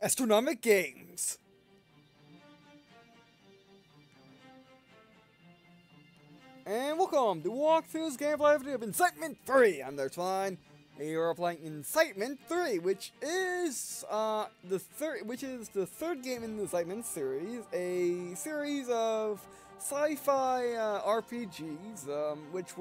Astronomic Games. And welcome to Walkthrough's Gameplay of Incitement 3. I'm their Twine, and you are playing Incitement 3, which is the third game in the Incitement series, a series of sci-fi RPGs, which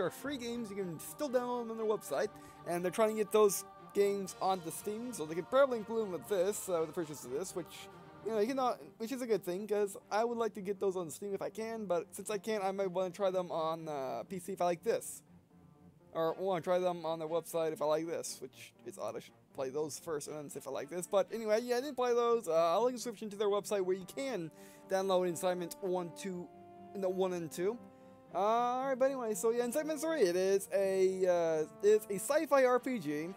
are free games. You can still download them on their website, and they're trying to get those games onto Steam, so they could probably include them with this, with the purchase of this, which, you know, you cannot, which is a good thing, because I would like to get those on Steam if I can, but since I can't, I might want to try them on PC if I like this, or want to try them on their website if I like this, which is odd. I should play those first and then see if I like this. But anyway, yeah, I didn't play those. I'll link a description to their website where you can download Incitement 1 and 2. Alright, but anyway, so yeah, Incitement 3, it's a sci-fi RPG,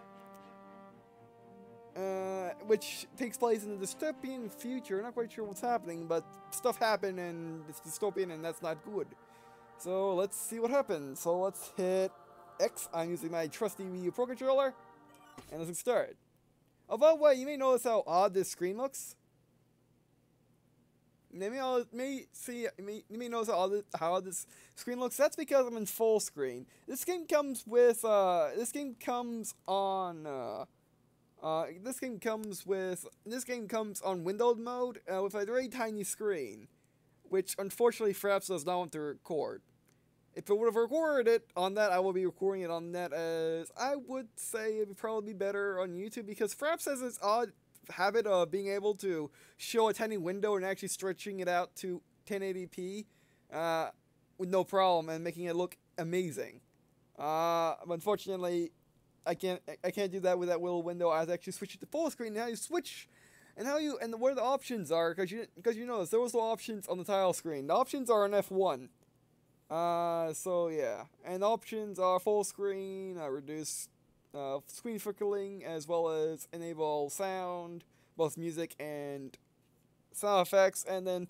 which takes place in the dystopian future. I'm not quite sure what's happening, but stuff happened and it's dystopian and that's not good. So let's see what happens. So let's hit X. I'm using my trusty Wii U Pro Controller, and let's get started. Oh, by the way, you may notice how odd this screen looks. You may notice how this screen looks. That's because I'm in full screen. This game comes with this game comes on windowed mode with a very tiny screen, which unfortunately Fraps does not want to record. If it would have recorded it on that, I will be recording it on that, as I would say it would probably be better on YouTube, because Fraps has this odd habit of being able to show a tiny window and actually stretching it out to 1080p with no problem and making it look amazing. Unfortunately, I can't do that with that little window. I have to actually switch it to full screen. And how you switch, and how you, and where the options are, because you notice there was no options on the tile screen. The options are on F1. So yeah, and options are full screen, reduce screen flickering, as well as enable sound, both music and sound effects, and then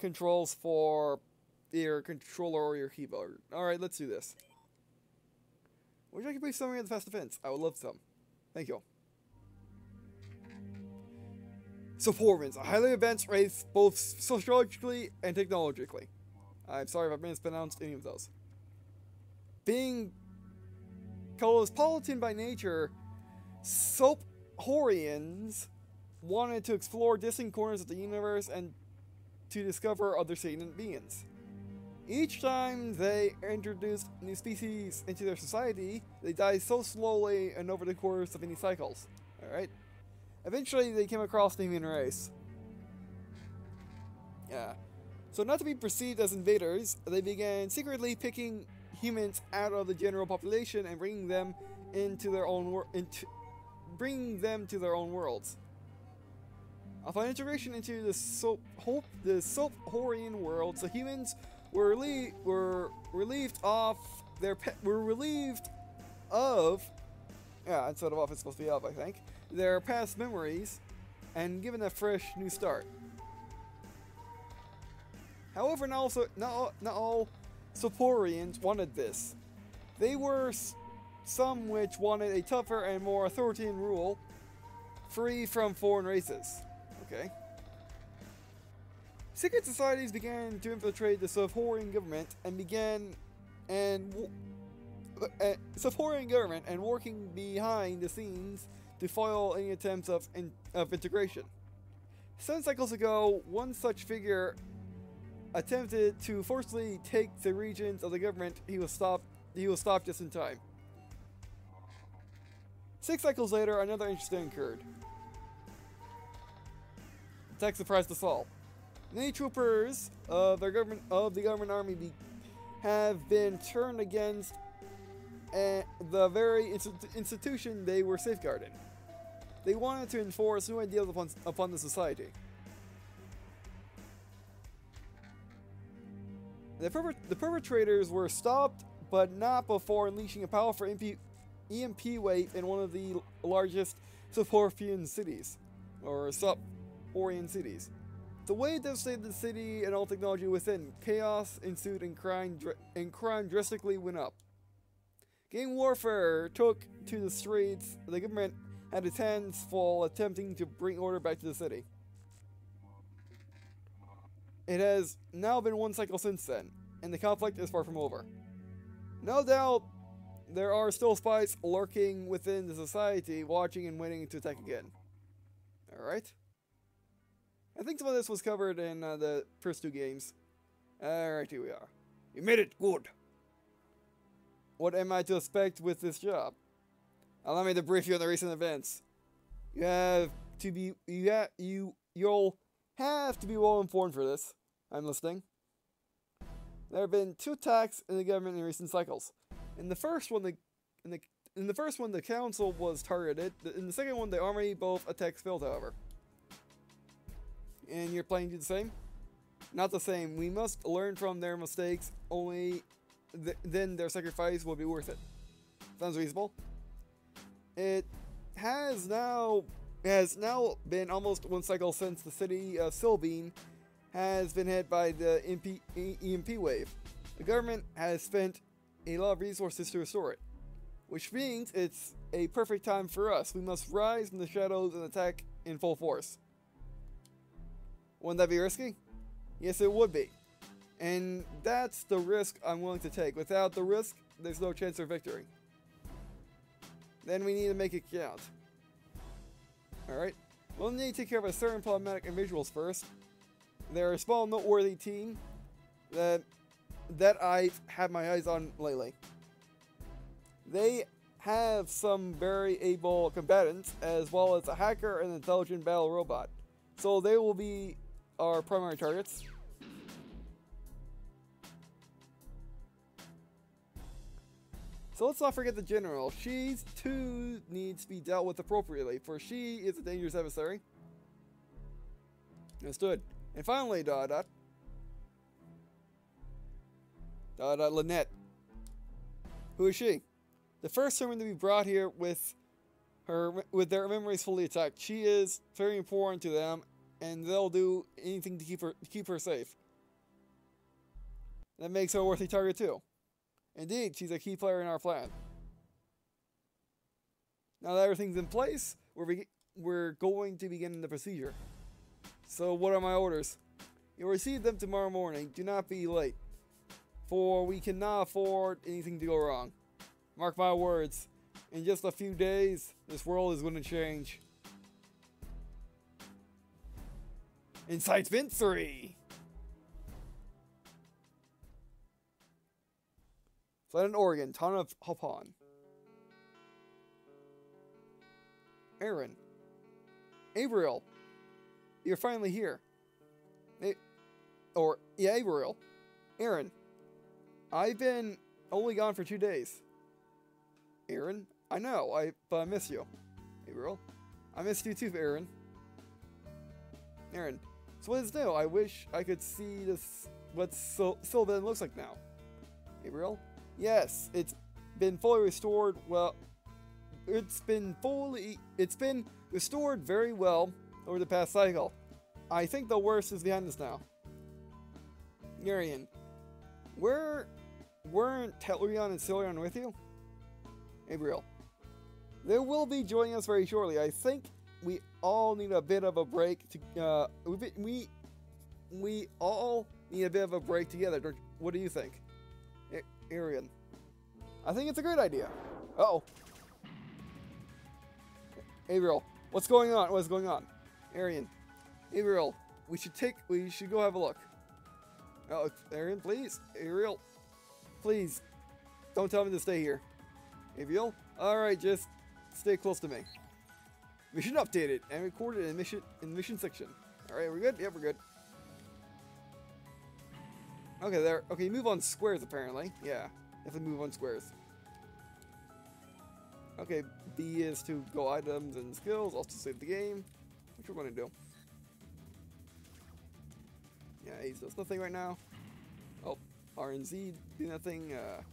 controls for your controller or your keyboard. All right, let's do this. Would you like a brief summary of the fast defense? I would love some. Thank you. Sephorians, a highly advanced race, both sociologically and technologically. I'm sorry if I mispronounced any of those. Being cosmopolitan by nature, Sephorians wanted to explore distant corners of the universe and to discover other sentient beings. Each time they introduced new species into their society, they died so slowly and over the course of many cycles. Alright. Eventually, they came across the human race. Yeah. So, not to be perceived as invaders, they began secretly picking humans out of the general population and bringing them into their own worlds. Upon integration into the Sephorian world, the humans were relieved of their past memories and given a fresh new start. However, not all Sephorians wanted this. They were some which wanted a tougher and more authoritarian rule, free from foreign races. Okay. Secret societies began to infiltrate the Sephorian government and working behind the scenes to foil any attempts of integration. 7 cycles ago, one such figure attempted to forcibly take the regions of the government. He was stopped just in time. 6 cycles later, another incident occurred. Attack surprised us all. Many troopers of the government army have been turned against the very institution they were safeguarding. They wanted to enforce new ideals upon the society. The perpetrators were stopped, but not before unleashing a powerful EMP wave in one of the largest Sephorian cities, The wave devastated the city and all technology within. Chaos ensued, and crime drastically went up. Gang warfare took to the streets. The government had his hands full attempting to bring order back to the city. It has now been one cycle since then, and the conflict is far from over. No doubt, there are still spies lurking within the society, watching and waiting to attack again. Alright. I think some of this was covered in the first two games. Alright, here we are. You made it! Good! What am I to expect with this job? Allow me to brief you on the recent events. You'll have to be well informed for this. I'm listening. There have been two attacks in the government in recent cycles. In the first one, the council was targeted. In the second one, the army. Both attacks failed, however. And you're planning to do the same? Not the same. We must learn from their mistakes. Only then their sacrifice will be worth it. Sounds reasonable. It has now been almost one cycle since the city of Silbein has been hit by the EMP wave. The government has spent a lot of resources to restore it, which means it's a perfect time for us. We must rise from the shadows and attack in full force. Wouldn't that be risky? Yes, it would be. And that's the risk I'm willing to take. Without the risk, there's no chance of victory. Then we need to make it count. Alright, we'll need to take care of a certain problematic individuals first. They're a small, noteworthy team that I've had my eyes on lately. They have some very able combatants, as well as a hacker and an intelligent battle robot. So they will be our primary targets. So let's not forget the general. She too needs to be dealt with appropriately, for she is a dangerous adversary. Understood. And finally, Lynette. Who is she? The first woman to be brought here with their memories fully intact. She is very important to them, and they'll do anything to keep her safe. That makes her a worthy target too. Indeed, she's a key player in our plan. Now that everything's in place, we're going to begin the procedure. So what are my orders? You'll receive them tomorrow morning. Do not be late, for we cannot afford anything to go wrong. Mark my words, in just a few days, this world is going to change. Incitement 3! Flint, Oregon, town of Hopon. Aaron. Abriel. You're finally here. Abriel. Aaron. I've been only gone for 2 days. Aaron. I know, but I miss you. Abriel. I miss you too, Aaron. Aaron. So what is new? I wish I could see this. What Silbein looks like now. Abriel. Yes, it's been fully restored. Well, it's been restored very well over the past cycle. I think the worst is behind us now. Nerian, weren't Telerion and Silbein with you? Abriel, they will be joining us very shortly. I think we all need a bit of a break. We all need a bit of a break together. What do you think? Arian. I think it's a great idea. Uh-oh. Abriel, what's going on? What's going on? Arian. Abriel, we should go have a look. Oh, Arian, please. Abriel, please. Don't tell me to stay here. Abriel, alright, just stay close to me. Mission updated and recorded in mission section. Alright, we're good? Yeah, we're good. Okay, there. Okay, you move on squares, apparently. Yeah, if we move on squares. Okay, B is to go items and skills. Also save the game, which we're going to do. Yeah, A does nothing right now. Oh, R and Z do nothing. R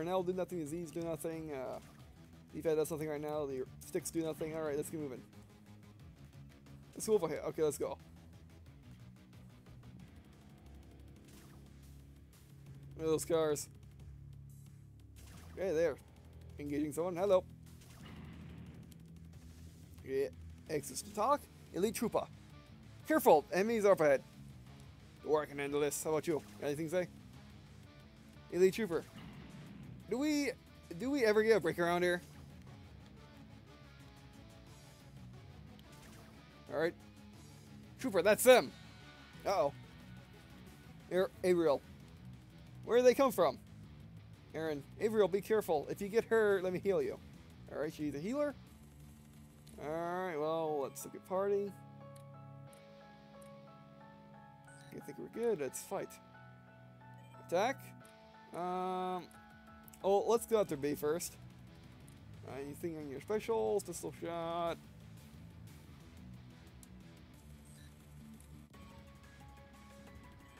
and L do nothing. The Z's do nothing. D-pad does nothing right now. The sticks do nothing. Alright, let's get moving. Let's go over here. Okay, let's go. Look at those cars. Okay, there. Engaging someone. Hello. Exit Metallic, Elite Trooper. Careful, enemies are up ahead. Or I can end the list. How about you? Got anything to say? Elite Trooper. Do we ever get a break around here? Alright. Trooper, that's them. Uh-oh. Ariel. Where did they come from? Aaron. Ariel, be careful. If you get her, let me heal you. Alright, she's a healer. Alright, well, let's look at party. I think we're good. Let's fight. Attack. Oh, let's go after B first. Anything on your specials? Pistol shot.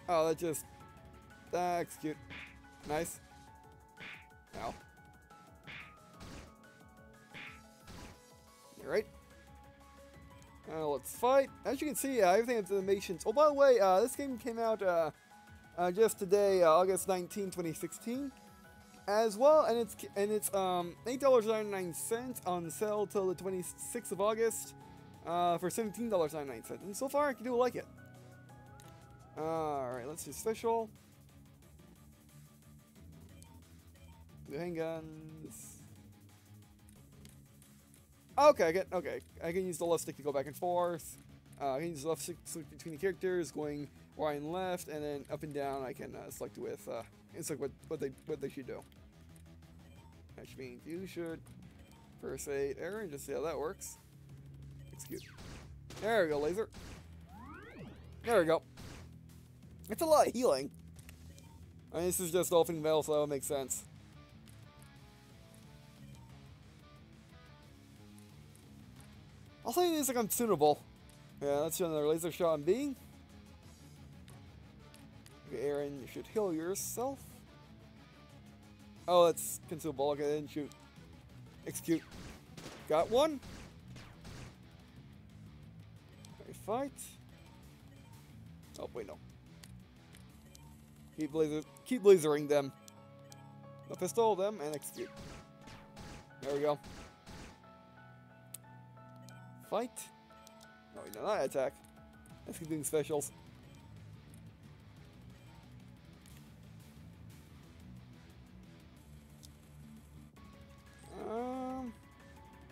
Oh, that just... that's cute. Nice. Ow. You're right. Let's fight. As you can see, everything has animations. Oh, by the way, this game came out just today, August 19, 2016. As well, and it's $8.99 on sale till the 26th of August for $17.99. And so far, I do like it. Alright, let's do special. Do handguns. Okay, I can use the left stick to go back and forth. I can use the left stick to switch between the characters, going right and left, and then up and down. I can select with select what they should do. Which means you should first aid Aaron. Just see how that works. Excuse. There we go, laser. There we go. It's a lot of healing. I mean, this is just all female, so that makes sense. I'll say it is like untunable. Yeah, that's another laser shot on B. Okay, Aaron, you should heal yourself. Oh, that's consumable. Okay, then shoot. Execute. Got one. Alright, fight. Oh, wait, no. Keep lasering them. The pistol, them, and execute. There we go. Fight. No, we did not attack. Let's keep doing specials.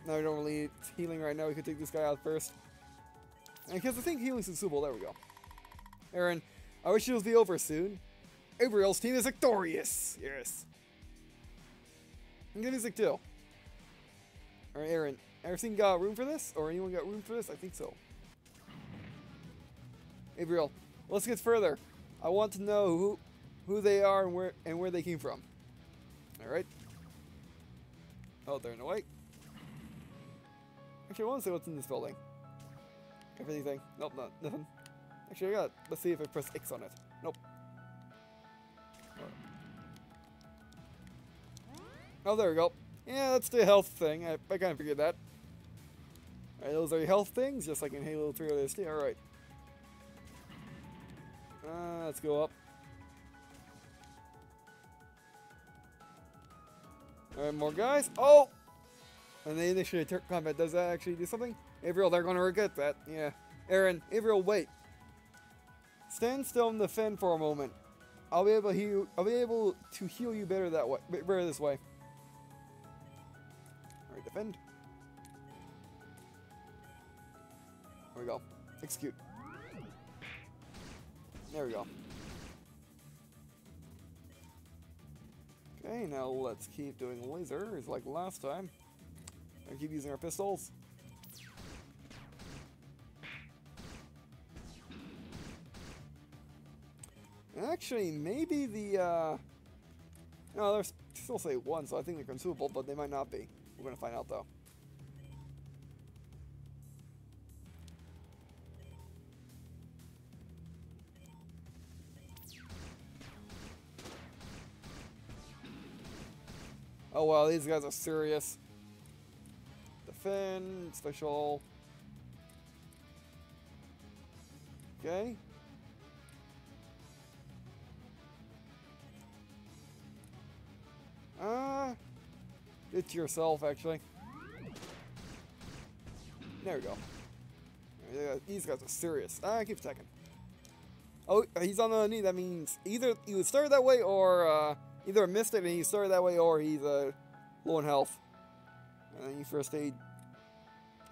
No, we don't really need healing right now. We could take this guy out first. Because I think healing's consumable. There we go. Aaron, I wish it was be over soon. Ariel's team is victorious. Yes. I'm good music too. Alright, Aaron. Everything got room for this? Or anyone got room for this? I think so. Ariel, let's get further. I want to know who they are and where they came from. Alright. Oh, they're in the way. Actually, I want to see what's in this building. Everything. Nope, nothing. Actually, I got it. Let's see if I press X on it. Nope. Oh, there we go. Yeah, that's the health thing. I kind of figured that. Alright, those are your health things, just like in Halo 3 or this. Alright. Let's go up. Alright, more guys. Oh! And the initiative combat, does that actually do something? Ariel, they're going to regret that. Yeah. Aaron, Ariel, wait. Stand still and defend for a moment. I'll be able to heal you better that way. Better this way. Alright, defend. There we go. Execute. There we go. Okay, now let's keep doing lasers like last time. I keep using our pistols. Actually, maybe the, no, there's still say one, so I think they're consumable, but they might not be. We're gonna find out, though. Oh, wow, these guys are serious. Defend, special. Okay. It's yourself, actually. There we go. These guys are serious. I keep attacking. Oh, he's on the knee. That means either he was started that way, or either missed it and he started that way, or he's low in health. And then you first aid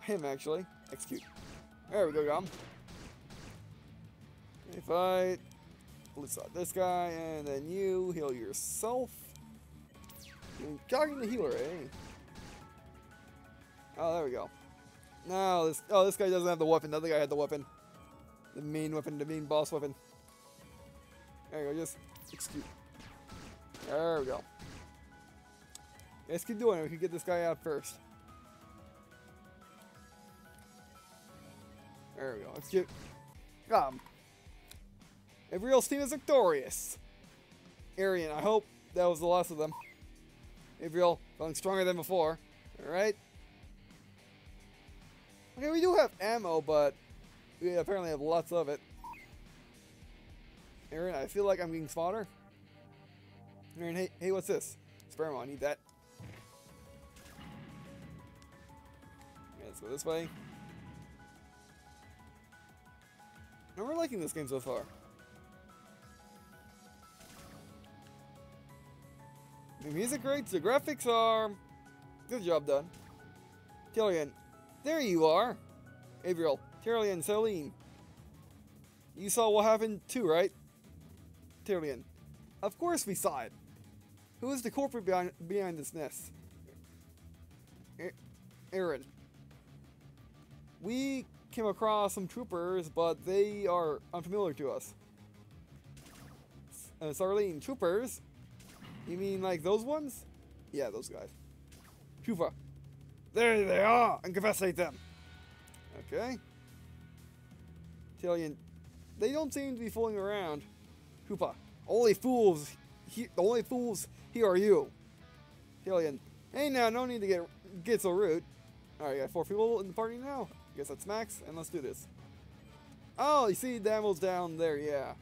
him, actually. Execute. There we go, got him. If I let's out this guy, and then you heal yourself. You're cocking the healer, eh? Oh, there we go. Now this. Oh, this guy doesn't have the weapon. The other guy had the weapon. The main weapon, the main boss weapon. There we go, just execute. There we go. Let's keep doing it. We can get this guy out first. There we go, execute. Got him. Every else team is victorious. Arian, I hope that was the last of them. Avriel, feeling stronger than before. Alright. Okay, we do have ammo, but we apparently have lots of it. Arian, I feel like I'm getting fodder. Arian, hey, what's this? Spare ammo, I need that. Okay, let's go this way. I'm really liking this game so far. The music rates, the graphics are... Good job done. Tyrion, there you are! Avriel, Tyrion, Celine. You saw what happened too, right? Tyrion, of course we saw it. Who is the culprit behind this nest? Aaron. We came across some troopers, but they are unfamiliar to us. Celine, troopers? You mean like those ones? Yeah, those guys. Chufa. There they are! Incapacitate them! Okay. Talion. They don't seem to be fooling around. Chupa. The only fools here are you. Talion. Hey now, no need to get so rude. Alright, I got 4 people in the party now. I guess that's max, and let's do this. Oh, you see the ammo's down there, yeah.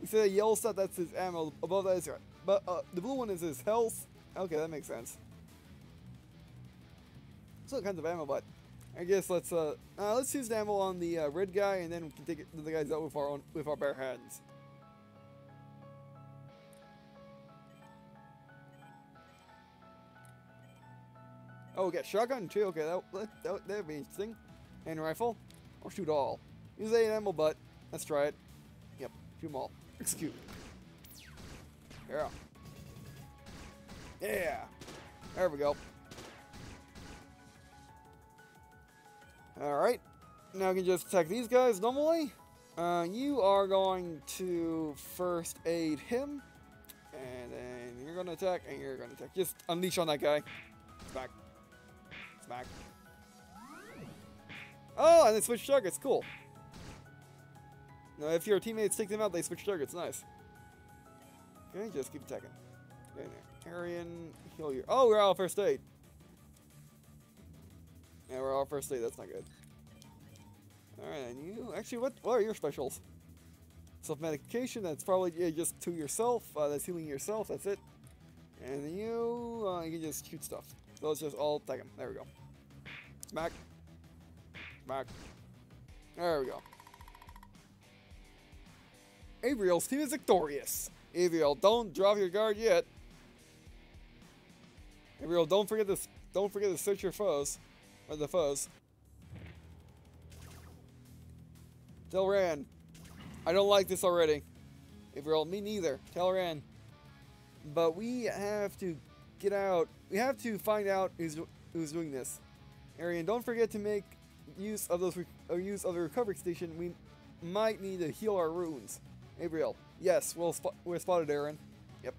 You see that yellow stuff, that's his ammo. Above that is right. But the blue one is his health. Okay, that makes sense. Still kinds of ammo, but I guess let's use the ammo on the red guy, and then we can take it to the guys out with our bare hands. Oh, we got shotgun too. Okay, that'd be interesting. And rifle, or shoot all. Use 8 ammo, but let's try it. Yep, shoot them all. Execute. Yeah. Yeah. There we go. Alright. Now we can just attack these guys normally. You are going to first aid him. And then you're going to attack, and you're going to attack. Just unleash on that guy. Smack. Smack. Oh, and they switch targets. Cool. Now, if your teammates take them out, they switch targets. Nice. Okay, just keep attacking. Okay, Arian, heal your... Oh, we're out of first aid. Yeah, we're out of first aid. That's not good. Alright, and you... Actually, what are your specials? Self-medication, that's probably just to yourself. That's healing yourself, that's it. And then you... you can just shoot stuff. So let's just all attack him. There we go. Smack. Smack. There we go. Avriel's team is victorious. Avriel, don't drop your guard yet. Avriel, don't forget this. Don't forget to search your foes, or the foes. Telran, I don't like this already. Avriel, me neither. Telran, but we have to get out. We have to find out who's doing this. Arian, don't forget to make use of the recovery station. We might need to heal our wounds. Avriel. Yes, we're spotted, Aaron. Yep.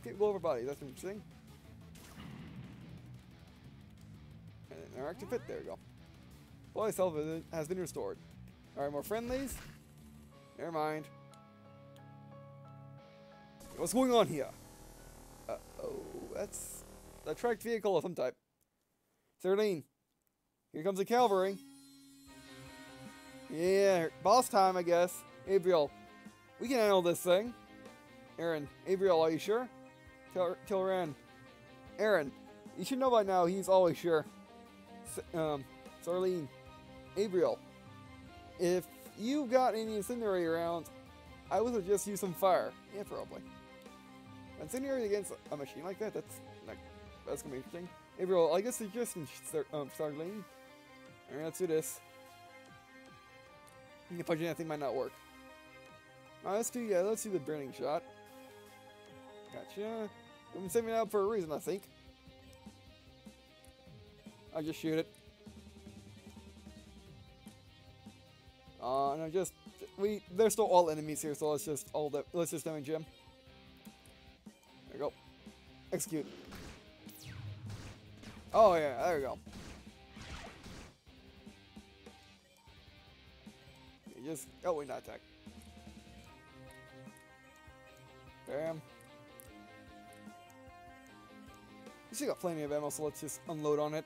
Okay, blow over body. That's interesting. And our active fit. There we go. Body self has been restored. All right, more friendlies. Never mind. What's going on here? Oh, that's a tracked vehicle of some type. 13. Here comes the cavalry. Yeah, boss time, I guess. Avriel. We can handle this thing. Aaron, Avriel, are you sure? Tilran. Aaron, you should know by now he's always sure. Starlene, Abriel, if you've got any Incendiary around, I would suggest use some fire. Yeah, probably. Incendiary against a machine like that? That's gonna be interesting. Abriel, I guess suggestion, Starlene. Alright, let's do this. You can punch in, that thing might not work. Alright, let's do the burning shot. Gotcha. We've been saving it up for a reason, I think. I'll just shoot it. No, they're still all enemies here, so let's just damage him. There we go. Execute. Oh yeah, there we go. You just, oh wait, not attack. Bam. We still got plenty of ammo, so let's just unload on it.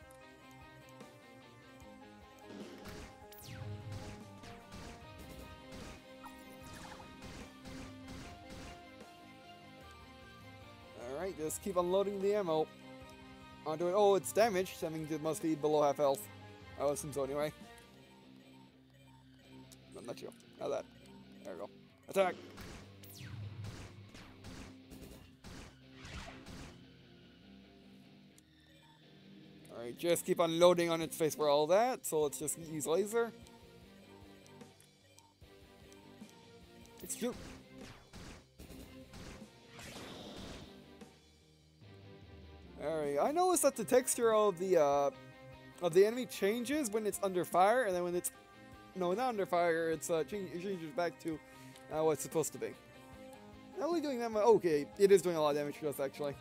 Alright, just keep unloading the ammo onto it. Oh, it's damaged. That means it must be below half health. I would assume so anyway. No, not you. Not that. There we go. Attack! Alright, just keep unloading on its face for all that, so let's just use laser. Execute! Alright, I noticed that the texture of the enemy changes when it's under fire, and then when it's... No, not under fire, it changes back to what it's supposed to be. Not only doing that much... Okay, it is doing a lot of damage to us, actually.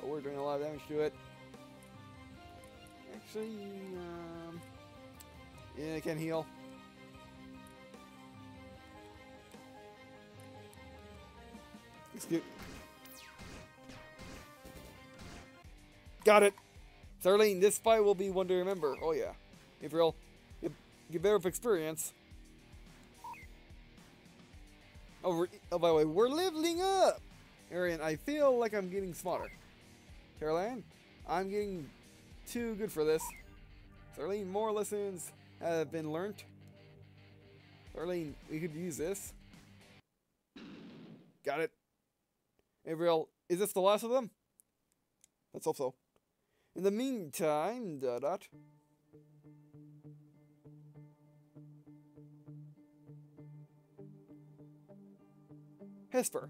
But we're doing a lot of damage to it. Actually, yeah, it can heal. Excuse. Got it! Starlene, this fight will be one to remember. Oh yeah. April, you better have experience. Oh, by the way, we're leveling up! Arian, I feel like I'm getting smarter. Caroline, I'm getting... too good for this. Starlene, more lessons have been learnt. Starlene, we could use this. Got it. Abriel, is this the last of them? Let's hope so. In the meantime, dot. Hesper.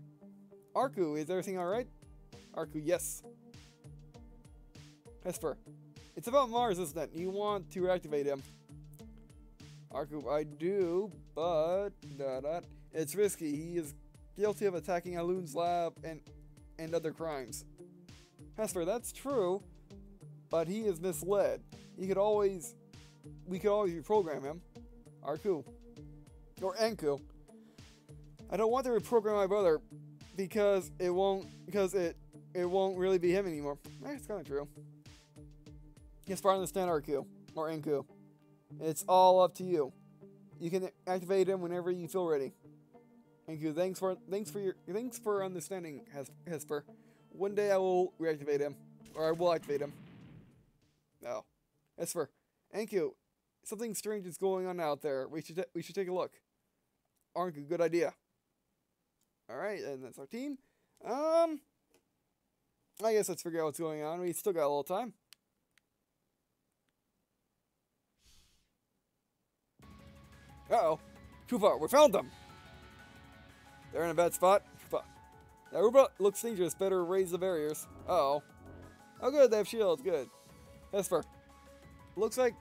Arku, is everything alright? Arku, yes. Hesper. It's about Mars, isn't it? You want to reactivate him. Arku, I do, but... It's risky. He is guilty of attacking Alun's lab and other crimes. Hesper, that's true, but he is misled. He could always... We could always reprogram him. Arku. Or Anku. I don't want to reprogram my brother, because it won't... Because it won't really be him anymore. That's kind of true. Yes, I understand, Arku, or Anku. It's all up to you. You can activate him whenever you feel ready. Anku, thanks for understanding, Hesper. One day I will reactivate him, or I will activate him. No, Hesper, Anku, something strange is going on out there. We should take a look. Arku, good idea. All right, and that's our team. I guess let's figure out what's going on. We still got a little time. Uh-oh. Koopa, we found them! They're in a bad spot. Koopa. That robot looks dangerous. Better raise the barriers. Uh-oh. Oh, good. They have shields. Good. Hesper. Looks like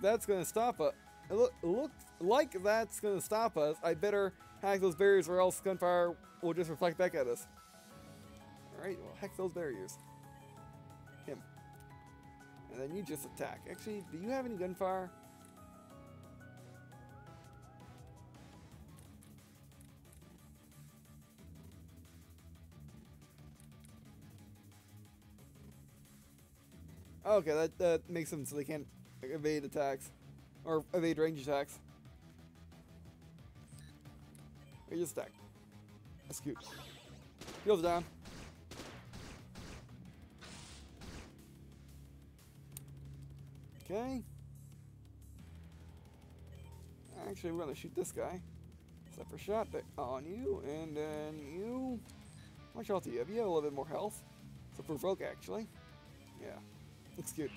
that's going to stop us. It looks like that's going to stop us. I better hack those barriers or else gunfire will just reflect back at us. Alright, well, hack those barriers. Him. And then you just attack. Actually, do you have any gunfire? Okay, that makes them so they can't evade attacks. Or evade range attacks. They just attack. That's cute. Heals down. Okay. Actually, we're gonna shoot this guy. Separate shot on you, and then you. How much health do you have? You have a little bit more health. So provoke, actually. Yeah, looks good.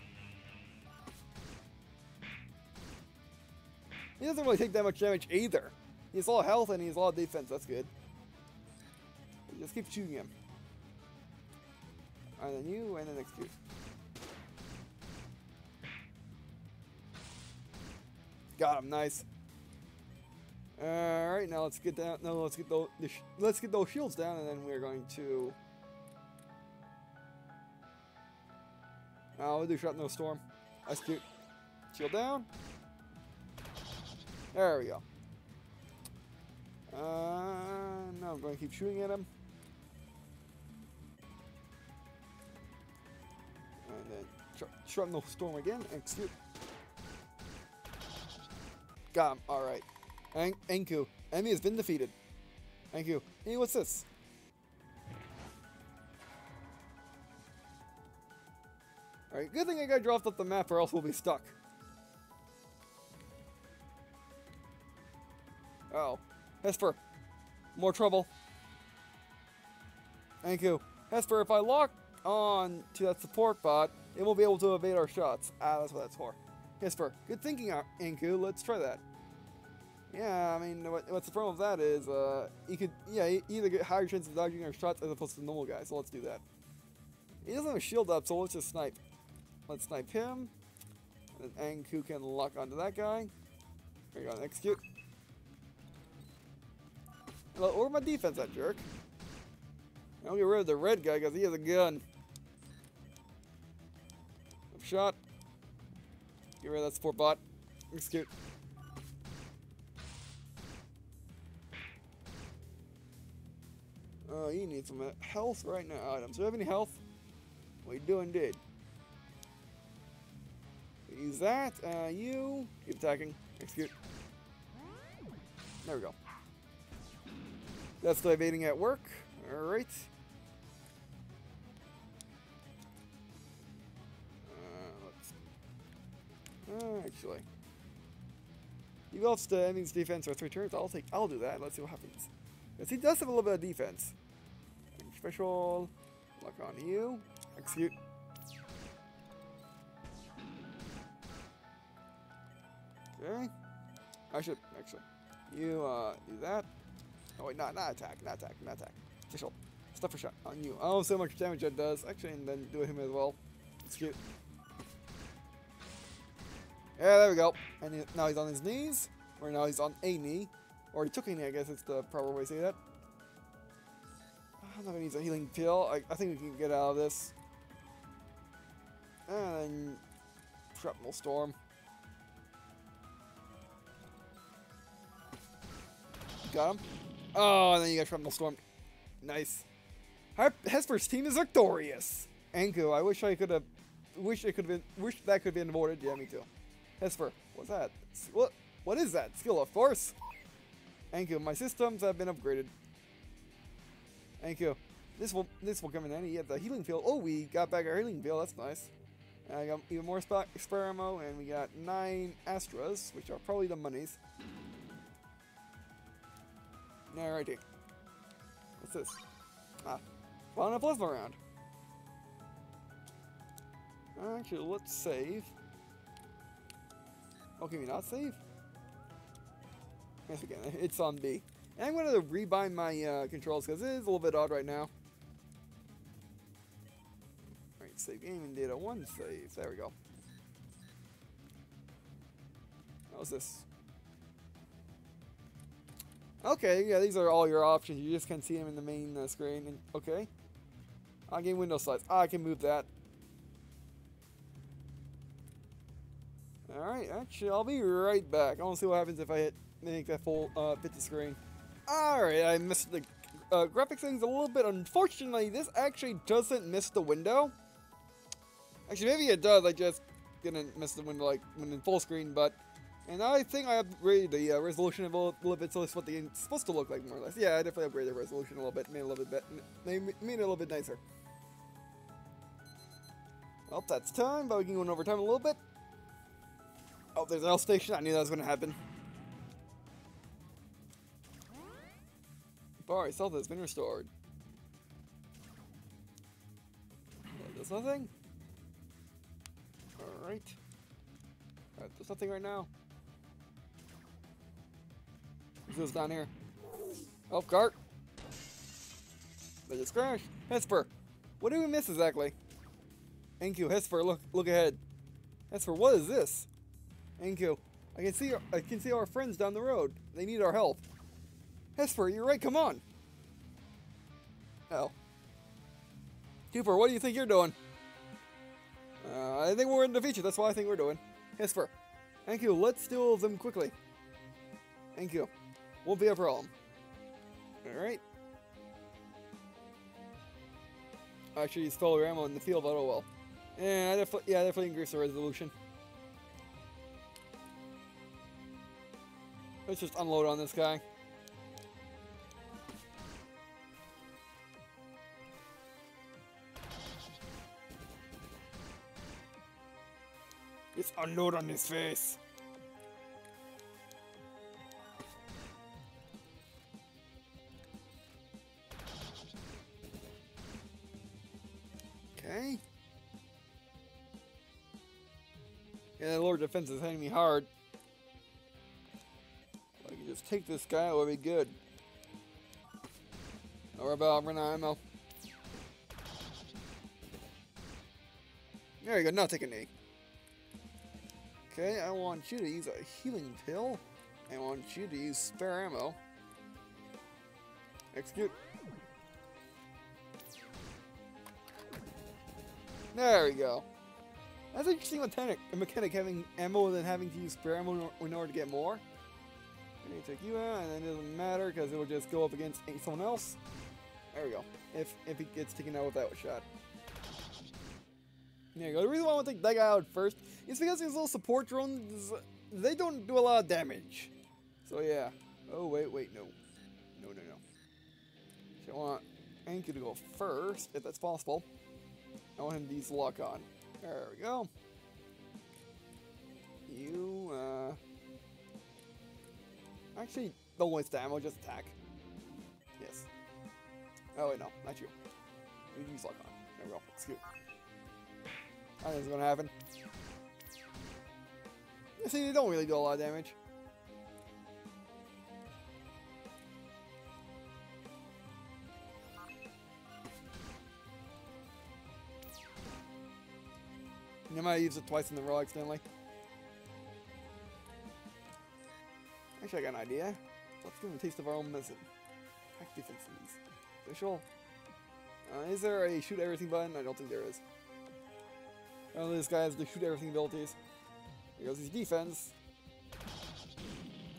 He doesn't really take that much damage either. He has a lot of health and he has a lot of defense. That's good. Just keep shooting him. And then you, and then execute. Got him. Nice. All right, now let's get down. No, let's get those shields down, and then we're going to. We'll do shot no storm. That's cute. Shield down. There we go. Now I'm going to keep shooting at him. And then shrapnel storm again. Execute. Got him. Alright. Anku. Enemy has been defeated. Anku. Hey, what's this? Alright, good thing I got dropped off the map or else we'll be stuck. Uh-oh. Hesper. More trouble. Anku. Hesper, if I lock on to that support bot, it won't be able to evade our shots. Ah, that's what that's for. Hesper. Good thinking, Anku. Let's try that. Yeah, I mean, what's the problem with that is, you could, yeah, you either get higher chances of dodging our shots as opposed to the normal guy, so let's do that. He doesn't have a shield up, so let's just snipe. Let's snipe him. And then Anku can lock onto that guy. There you go, execute. Well, over my defense, that jerk. I'll get rid of the red guy because he has a gun. I'm shot. Get rid of that support bot. Execute. Oh, you need some health right now, Adam. So, do you have any health? We do indeed. Use that. You keep attacking. Execute. There we go. That's evading at work. Alright. Let's. Actually. He lost the enemy's defense for 3 turns. I'll do that. Let's see what happens. Because he does have a little bit of defense. Special. Lock on to you. Execute. Okay. I should actually. You do that. Oh wait, not attack, not attack, not attack. Special. Stuff for shot on you. Oh, so much damage that does. Actually, and then do him as well. Execute. Yeah, there we go. And he, now he's on his knees. Or now he's on a knee. Or he took a knee, I guess it's the proper way to say that. I'm not gonna use a healing pill. I think we can get out of this. And then shrapnel storm. Got him. Oh, and then you got shrapnel storm. Nice. Hesper's team is victorious. Anku, I wish I could have. Wish that could have been avoided. Yeah, me too. Hesper, what's that? What is that? Skill, of course. Anku, my systems have been upgraded. Anku, this will come in handy. Yeah, the healing field. Oh, we got back our healing field. That's nice. And I got even more spare ammo, and we got 9 Astras, which are probably the monies. Alrighty. What's this? Final plasma round. Actually, let's save. Oh, can we not save? Yes, we can. It's on B. And I'm going to rebind my controls because it is a little bit odd right now. Alright, save game and data 1 save. There we go. How's this? Okay, yeah, these are all your options. You just can't see them in the main screen. And, okay. Game window slides. I can move that. Alright, actually, I'll be right back. I want to see what happens if I make that full fit the screen. Alright, I missed the graphics things a little bit. Unfortunately, this actually doesn't miss the window. Actually, maybe it does. I just didn't miss the window like when in full screen, but. And I think I upgraded the resolution a little bit, so that's what the game's supposed to look like, more or less. Yeah, I definitely upgraded the resolution a little bit, made it a little bit nicer. Well, that's time, but we can go in overtime a little bit. Oh, there's an L station. I knew that was going to happen. Bar I saw that's been restored. There's nothing? Alright. There's nothing right now. Who's down here? Help cart! They just crashed! Hesper! What did we miss exactly? Enku, Hesper, look ahead. Hesper, what is this? Enku, I can see our friends down the road. They need our help. Hesper, you're right, come on! Oh. Cooper, what do you think you're doing? I think we're in the future, that's what I think we're doing. Hesper, Enku, let's steal them quickly. Enku, won't be a problem. Alright. I should use solar ammo in the field, but oh well. Yeah, I definitely increase the resolution. Let's just unload on this guy. Let's unload on his face. Okay. Yeah, the lower defense is hitting me hard. If I can just take this guy, it would be good. Don't worry about it, I'm running out of ammo. There you go, now take a knee. Okay, I want you to use a healing pill. I want you to use spare ammo. Execute. There we go. That's an interesting mechanic having ammo and then having to use spare ammo in order to get more. I need to take you out, and then it doesn't matter because it will just go up against someone else. There we go. If he gets taken out without a shot. There you go. The reason why I want to take that guy out first is because his little support drones, they don't do a lot of damage. So yeah. Oh wait, no. No. So I want Anki to go first, if that's possible. I want him to use lock on. There we go. You, actually, don't waste the ammo, just attack. Yes. Oh, wait, no, not you. You use lock on. There we go. Excuse me. I think it's gonna happen. You see, they don't really do a lot of damage. I might have used it twice in the row accidentally. Actually, I got an idea. Let's give them a taste of our own medicine. Attack defense needs. Official. Is there a shoot everything button? I don't think there is. I don't know, this guy has the shoot everything abilities. Here goes his defense.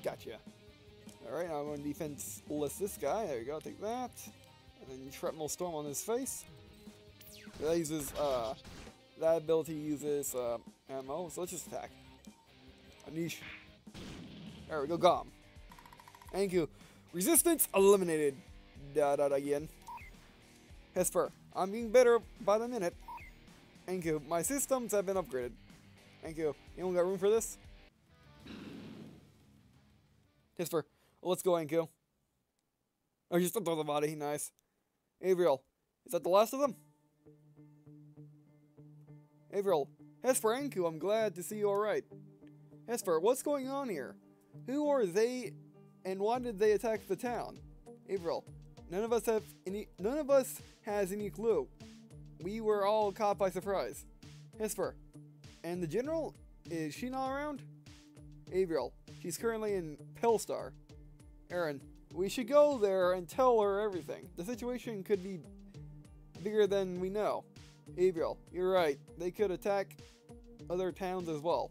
Gotcha. Alright, now I'm going to defenseless this guy. There we go, take that. And then shrapnel storm on his face. That uses, that ability uses ammo, so let's just attack. Anish. There we go, Gom. Enku. Resistance eliminated. Again. Hesper, I'm being better by the minute. Enku, my systems have been upgraded. Enku, anyone got room for this? Hesper, well, let's go, Enku. Oh, you stepped on the body, nice. Avriel, is that the last of them? Avriel, Hesper, Enku, I'm glad to see you alright. Hesper, what's going on here? Who are they and why did they attack the town? Avriel, none of us has any clue. We were all caught by surprise. Hesper, and the general? Is she not around? Avriel, she's currently in Pelstar. Aaron, we should go there and tell her everything. The situation could be bigger than we know. Avriel, you're right. They could attack other towns as well.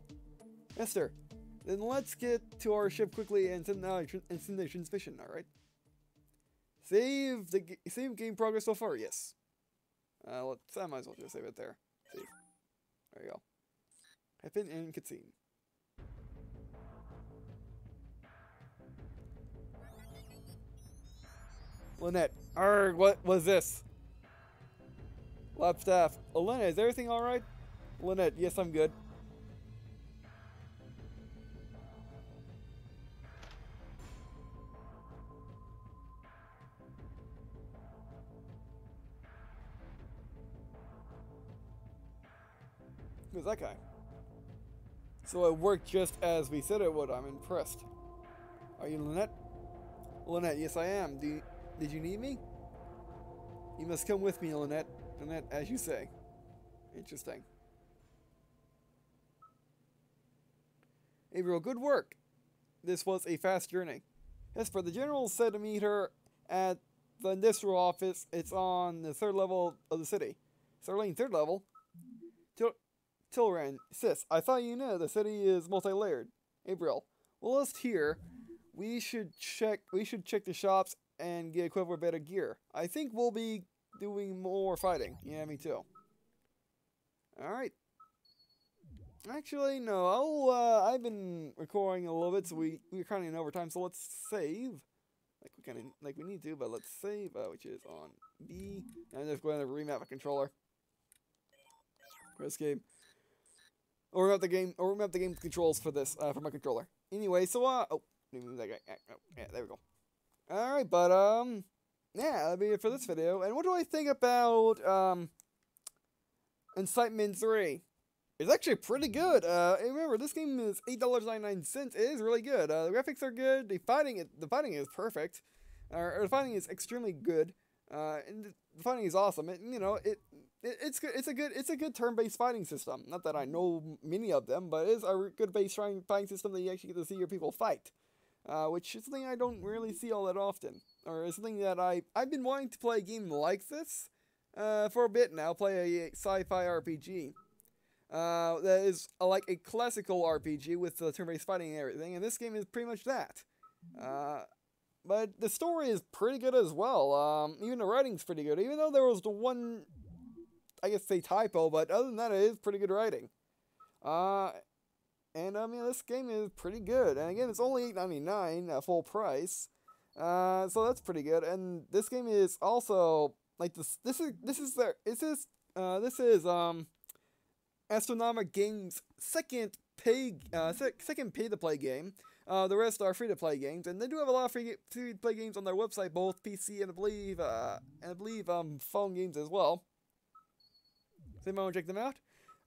Esther, then let's get to our ship quickly and send out incendiation's mission, alright? Save game progress so far, yes. I might as well just save it there. Save. There you go. Happen and cutscene. Lynette, arg, what was this? Lapstaff, Lynette, is everything alright? Lynette, yes, I'm good. Who's that guy? So it worked just as we said it would. I'm impressed. Are you Lynette? Lynette, yes I am. Did you need me? You must come with me, Lynette. Lynette, as you say. Interesting. Gabriel, good work. This was a fast journey. Hesper, the general said to meet her at the industrial office. It's on the third level of the city. Starlane, third level? Tilran, sis, I thought you knew the city is multi-layered. Gabriel, well, list here. We should check the shops and get equipped with better gear. I think we'll be doing more fighting. Yeah, me too. Alright. Actually, no. I've been recording a little bit, so we're kind of in overtime. So let's save, like we need to, but let's save, which is on B, and I'm just going to remap a controller. This game, or remap the game, or remap the game's controls for this for my controller. Anyway, so oh, let me move that guy. Oh, yeah, there we go. All right, but yeah, that'll be it for this video. And what do I think about Incitement 3? It's actually pretty good. Remember, this game is $8.99. It is really good. The graphics are good. The fighting is perfect. The fighting is extremely good. And the fighting is awesome. It's a good turn-based fighting system. Not that I know many of them, but it's a good based fighting system that you actually get to see your people fight, which is something I don't really see all that often, or it's something that I've been wanting to play a game like this for a bit now. Play a sci-fi RPG. That is like a classical RPG with the turn-based fighting and everything, and this game is pretty much that. But the story is pretty good as well. Even the writing's pretty good, even though there was the one, I guess, say typo, but other than that, it is pretty good writing. And I mean, this game is pretty good, and again, it's only $8.99 at full price, so that's pretty good. And this game is also like this is Astronomic Games' second pay-to-play game. The rest are free-to-play games, and they do have a lot of free-to-play games on their website, both PC and I believe phone games as well. So you might want to check them out.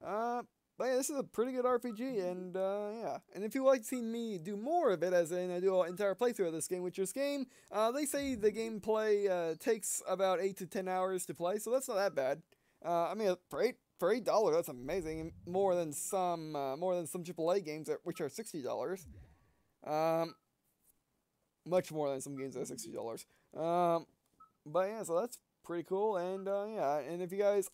But yeah, this is a pretty good RPG, and yeah. And if you would like to see me do more of it, as in I do an entire playthrough of this game, which is game, they say the gameplay takes about 8 to 10 hours to play, so that's not that bad. I mean, for $8, that's amazing. More than some AAA games, which are $60. Much more than some games that are $60. But yeah, so that's pretty cool. And yeah, and if you guys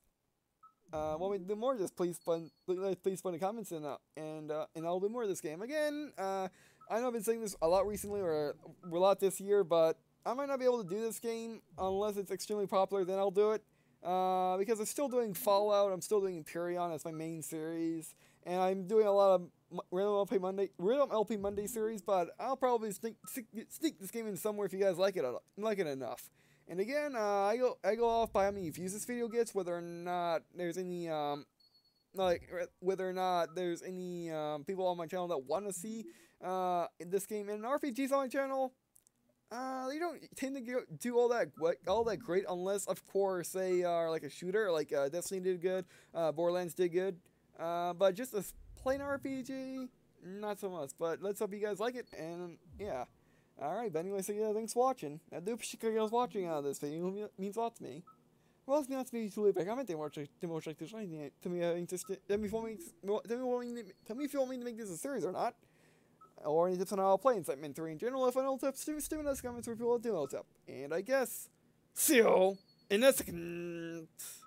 want me to do more, just please put in the comments, and I'll do more of this game again. I know I've been saying this a lot recently, or a lot this year, but I might not be able to do this game unless it's extremely popular. Then I'll do it. Because I'm still doing Fallout, I'm still doing Imperion as my main series, and I'm doing a lot of Random LP Monday series, but I'll probably sneak this game in somewhere if you guys like it enough. And again, I go off by how many views this video gets, whether or not there's any people on my channel that want to see this game. And RPGs on my channel, they don't tend to do all that great, unless, of course, they are like a shooter, like Destiny did good, Borderlands did good, but just a plain RPG, not so much. But let's hope you guys like it, and yeah. Alright, but anyway, so yeah, thanks for watching. I do appreciate you guys watching out of this video, it means a lot to me. Well, if you want me to leave a comment, tell me if you want me to make this a series or not. Or any tips on how I'll play Incitement 3 in general. If I don't tips, do nice comments for people that do know what's up. And I guess, see you in a second.